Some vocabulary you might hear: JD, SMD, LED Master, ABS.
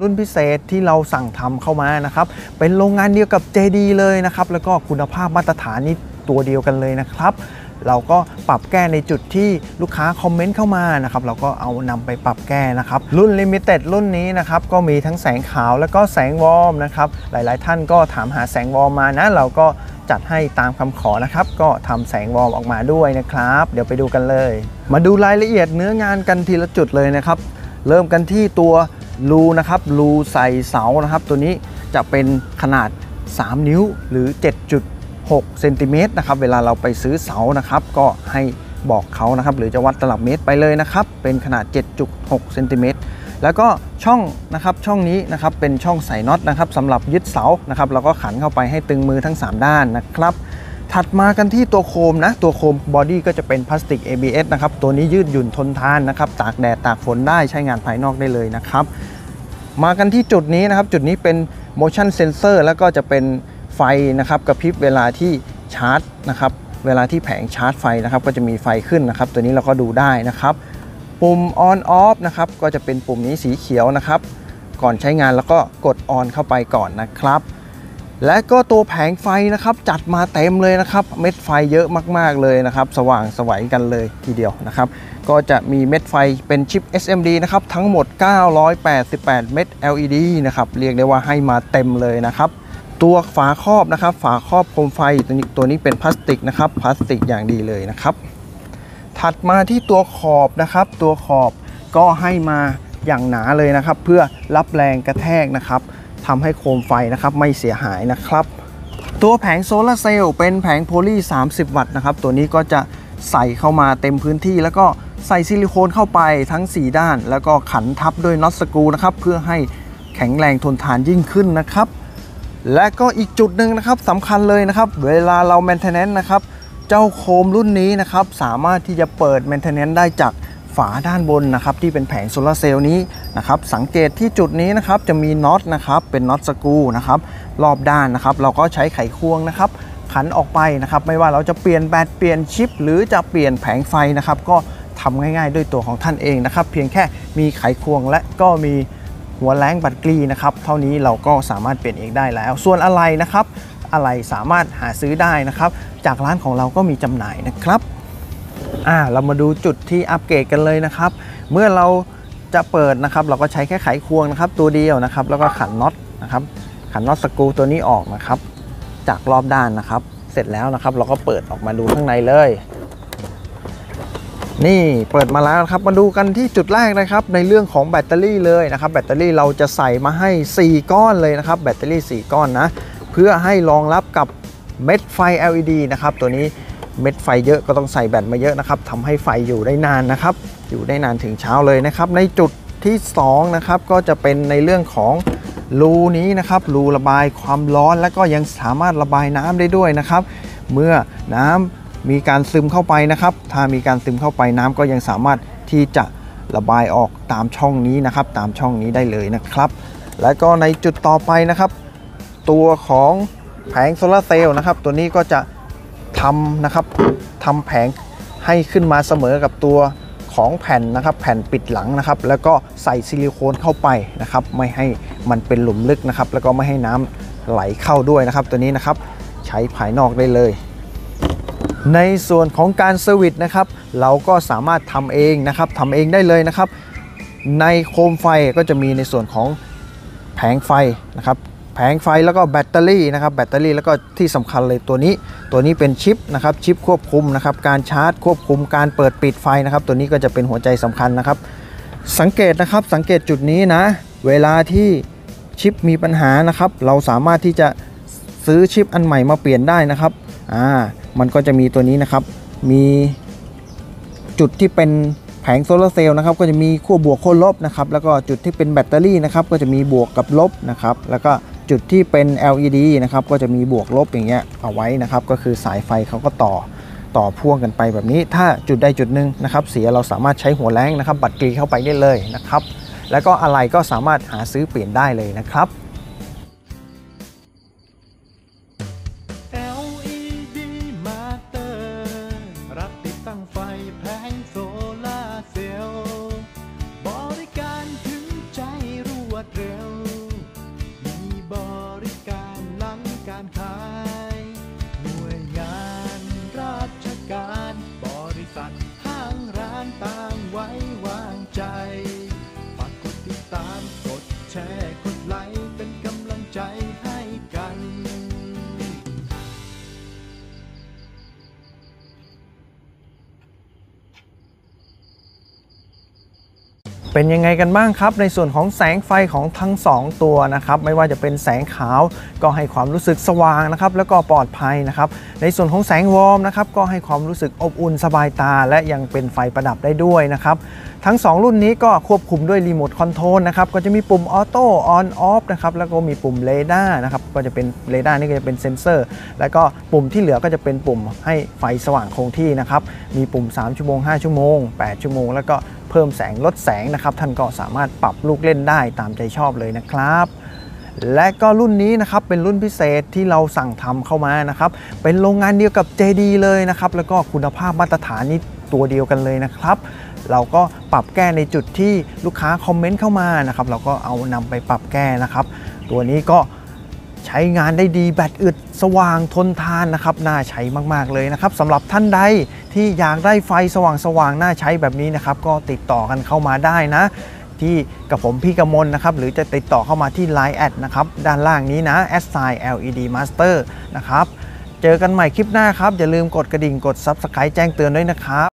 รุ่นพิเศษที่เราสั่งทำเข้ามานะครับเป็นโรงงานเดียวกับ JD เลยนะครับแล้วก็คุณภาพมาตรฐานนี่ตัวเดียวกันเลยนะครับเราก็ปรับแก้ในจุดที่ลูกค้าคอมเมนต์เข้ามานะครับเราก็เอานำไปปรับแก้นะครับรุ่น Limited รุ่นนี้นะครับก็มีทั้งแสงขาวแล้วก็แสงวอร์มนะครับหลายๆท่านก็ถามหาแสงวอร์มมานะเราก็จัดให้ตามคำขอนะครับก็ทำแสงวอร์มออกมาด้วยนะครับเดี๋ยวไปดูกันเลยมาดูรายละเอียดเนื้องานกันทีละจุดเลยนะครับเริ่มกันที่ตัวรูนะครับรูใส่เสานะครับตัวนี้จะเป็นขนาด3นิ้วหรือ 7.6 เซนติเมตรนะครับเวลาเราไปซื้อเสานะครับก็ให้บอกเขานะครับหรือจะวัดตลับเมตรไปเลยนะครับเป็นขนาด 7.6 เซนติเมตรแล้วก็ช่องนะครับช่องนี้นะครับเป็นช่องใส่น็อตนะครับสำหรับยึดเสานะครับเราก็ขันเข้าไปให้ตึงมือทั้ง3ด้านนะครับถัดมากันที่ตัวโคมนะตัวโคมบอดี้ก็จะเป็นพลาสติก ABS นะครับตัวนี้ยืดหยุ่นทนทานนะครับตากแดดตากฝนได้ใช้งานภายนอกได้เลยนะครับมากันที่จุดนี้นะครับจุดนี้เป็น motion sensor แล้วก็จะเป็นไฟนะครับกระพริบเวลาที่ชาร์จนะครับเวลาที่แผงชาร์จไฟนะครับก็จะมีไฟขึ้นนะครับตัวนี้เราก็ดูได้นะครับปุ่ม on off นะครับก็จะเป็นปุ่มนี้สีเขียวนะครับก่อนใช้งานแล้วก็กด on เข้าไปก่อนนะครับและก็ตัวแผงไฟนะครับจัดมาเต็มเลยนะครับเม็ดไฟเยอะมากๆเลยนะครับสว่างสวยกันเลยทีเดียวนะครับก็จะมีเม็ดไฟเป็นชิป SMD นะครับทั้งหมด988เม็ด LED นะครับเรียกได้ว่าให้มาเต็มเลยนะครับตัวฝาครอบนะครับฝาครอบโคมไฟตัวนี้เป็นพลาสติกนะครับพลาสติกอย่างดีเลยนะครับถัดมาที่ตัวขอบนะครับตัวขอบก็ให้มาอย่างหนาเลยนะครับเพื่อรับแรงกระแทกนะครับทำให้โคมไฟนะครับไม่เสียหายนะครับตัวแผงโซลาเซลล์เป็นแผงโพลี30 วัตต์นะครับตัวนี้ก็จะใส่เข้ามาเต็มพื้นที่แล้วก็ใส่ซิลิโคนเข้าไปทั้ง4ด้านแล้วก็ขันทับด้วยน็อตสกรูนะครับเพื่อให้แข็งแรงทนทานยิ่งขึ้นนะครับและก็อีกจุดหนึ่งนะครับสำคัญเลยนะครับเวลาเรา maintenance นะครับเจ้าโคมรุ่นนี้นะครับสามารถที่จะเปิด maintenance ได้จากฝาด้านบนนะครับที่เป็นแผงโซลาเซลล์นี้นะครับสังเกตที่จุดนี้นะครับจะมีน็อตนะครับเป็นน็อตสกรูนะครับรอบด้านนะครับเราก็ใช้ไขควงนะครับขันออกไปนะครับไม่ว่าเราจะเปลี่ยนแบตเปลี่ยนชิปหรือจะเปลี่ยนแผงไฟนะครับก็ทำง่ายๆด้วยตัวของท่านเองนะครับเพียงแค่มีไขควงและก็มีหัวแรงบัตรกรีนะครับเท่านี้เราก็สามารถเปลี่ยนเองได้แล้วส่วนอะไรนะครับอะไรสามารถหาซื้อได้นะครับจากร้านของเราก็มีจำหน่ายนะครับเรามาดูจุดที่อัปเกรดกันเลยนะครับเมื่อเราจะเปิดนะครับเราก็ใช้แค่ไขควงนะครับตัวเดียวนะครับแล้วก็ขันน็อตนะครับขันน็อตสกรูตัวนี้ออกนะครับจากรอบด้านนะครับเสร็จแล้วนะครับเราก็เปิดออกมาดูข้างในเลยนี่เปิดมาแล้วครับมาดูกันที่จุดแรกนะครับในเรื่องของแบตเตอรี่เลยนะครับแบตเตอรี่เราจะใส่มาให้4ก้อนเลยนะครับแบตเตอรี่4ก้อนนะเพื่อให้รองรับกับเม็ดไฟ LED นะครับตัวนี้เม็ดไฟเยอะก็ต้องใส่แบตมาเยอะนะครับทำให้ไฟอยู่ได้นานนะครับอยู่ได้นานถึงเช้าเลยนะครับในจุดที่2นะครับก็จะเป็นในเรื่องของรูนี้นะครับรูระบายความร้อนและก็ยังสามารถระบายน้ำได้ด้วยนะครับเมื่อน้ำมีการซึมเข้าไปนะครับถ้ามีการซึมเข้าไปน้ำก็ยังสามารถที่จะระบายออกตามช่องนี้นะครับตามช่องนี้ได้เลยนะครับและก็ในจุดต่อไปนะครับตัวของแผงโซลาร์เซลล์นะครับตัวนี้ก็จะทำนะครับทำแผงให้ขึ้นมาเสมอกับตัวของแผ่นนะครับแผ่นปิดหลังนะครับแล้วก็ใส่ซิลิโคนเข้าไปนะครับไม่ให้มันเป็นหลุมลึกนะครับแล้วก็ไม่ให้น้ำไหลเข้าด้วยนะครับตัวนี้นะครับใช้ภายนอกได้เลยในส่วนของการเซอร์วิสนะครับเราก็สามารถทำเองนะครับทำเองได้เลยนะครับในโคมไฟก็จะมีในส่วนของแผงไฟนะครับแผงไฟแล้วก็แบตเตอรี่นะครับแบตเตอรี่แล้วก็ที่สำคัญเลยตัวนี้เป็นชิปนะครับชิปควบคุมนะครับการชาร์จควบคุมการเปิดปิดไฟนะครับตัวนี้ก็จะเป็นหัวใจสำคัญนะครับสังเกตนะครับสังเกตจุดนี้นะเวลาที่ชิปมีปัญหานะครับเราสามารถที่จะซื้อชิปอันใหม่มาเปลี่ยนได้นะครับมันก็จะมีตัวนี้นะครับมีจุดที่เป็นแผงโซลาร์เซลล์นะครับก็จะมีขั้วบวกขั้วลบนะครับแล้วก็จุดที่เป็นแบตเตอรี่นะครับก็จะมีบวกกับลบนะครับแล้วก็จุดที่เป็น LED นะครับก็จะมีบวกลบอย่างเงี้ยเอาไว้นะครับก็คือสายไฟเขาก็ต่อพ่วงกันไปแบบนี้ถ้าจุดใดจุดหนึ่งนะครับเสียเราสามารถใช้หัวแรงนะครับบัตรกรีเข้าไปได้เลยนะครับแล้วก็อะไรก็สามารถหาซื้อเปลี่ยนได้เลยนะครับ แชร์กดไลค์เป็นกำลังใจให้กันเป็นยังไงกันบ้างครับในส่วนของแสงไฟของทั้ง2ตัวนะครับไม่ว่าจะเป็นแสงขาวก็ให้ความรู้สึกสว่างนะครับแล้วก็ปลอดภัยนะครับในส่วนของแสงวอร์มนะครับก็ให้ความรู้สึกอบอุ่นสบายตาและยังเป็นไฟประดับได้ด้วยนะครับทั้ง2รุ่นนี้ก็ควบคุมด้วยรีโมทคอนโทรลนะครับก็จะมีปุ่มออโต้ออนออฟนะครับแล้วก็มีปุ่มเรดาร์นะครับก็จะเป็นเรดาร์นี่ก็จะเป็นเซ็นเซอร์แล้วก็ปุ่มที่เหลือก็จะเป็นปุ่มให้ไฟสว่างคงที่นะครับมีปุ่ม3ชั่วโมง5ชั่วโมง8ชั่วโมงแล้วก็เพิ่มแสงลดแสงนะครับท่านก็สามารถปรับลูกเล่นได้ตามใจชอบเลยนะครับและก็รุ่นนี้นะครับเป็นรุ่นพิเศษที่เราสั่งทำเข้ามานะครับเป็นโรงงานเดียวกับ JD เลยนะครับแล้วก็คุณภาพมาตรฐานนี้ตัวเดียวกันเลยนะครับเราก็ปรับแก้ในจุดที่ลูกค้าคอมเมนต์เข้ามานะครับเราก็เอานำไปปรับแก้นะครับตัวนี้ก็ใช้งานได้ดีแบตอึดสว่างทนทานนะครับน่าใช้มากๆเลยนะครับสำหรับท่านใดที่อยากได้ไฟสว่างๆน่าใช้แบบนี้นะครับก็ติดต่อกันเข้ามาได้นะที่กับผมพี่กมลนะครับหรือจะติดต่อเข้ามาที่ Line แอดนะครับด้านล่างนี้นะ LED Master นะครับเจอกันใหม่คลิปหน้าครับอย่าลืมกดกระดิ่งกด Subscribe แจ้งเตือนด้วยนะครับ